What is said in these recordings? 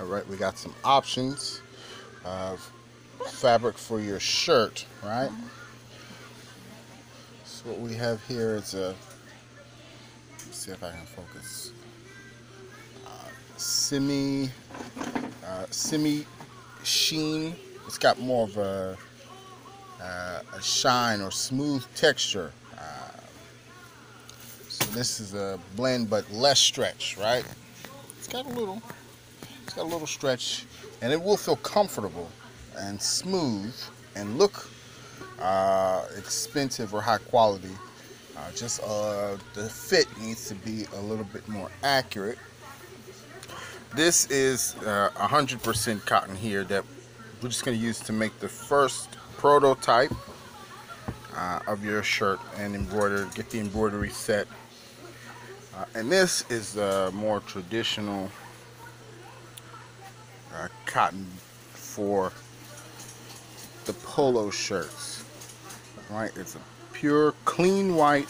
All right, we got some options of fabric for your shirt, right? So what we have here is a, let's see if I can focus, semi sheen. It's got more of a shine or smooth texture. So this is a blend but less stretch, right? It's got a little stretch, and it will feel comfortable and smooth and look expensive or high quality. The fit needs to be a little bit more accurate. This is 100% cotton here that we're just going to use to make the first prototype of your shirt and embroider, get the embroidery set. And this is the more traditional cotton for the polo shirts, right? It's a pure, clean white.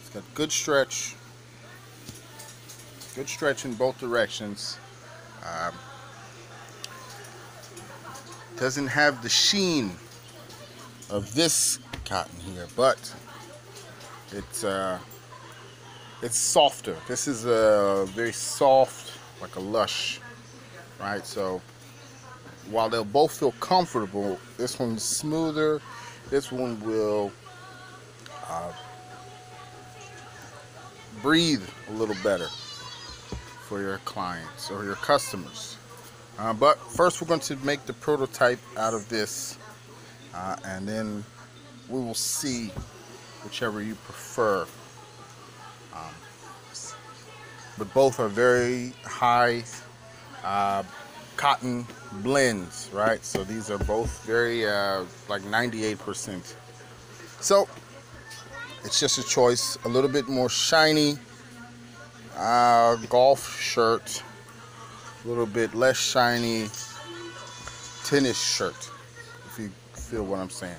It's got good stretch in both directions. Doesn't have the sheen of this cotton here, but it's softer. This is a very soft, like a lush, right? So while they'll both feel comfortable, this one's smoother. This one will breathe a little better for your clients or your customers. But first we're going to make the prototype out of this, and then we will see whichever you prefer. But both are very high cotton blends, right? So these are both very like 98%. So it's just a choice. A little bit more shiny golf shirt, a little bit less shiny tennis shirt, if you feel what I'm saying.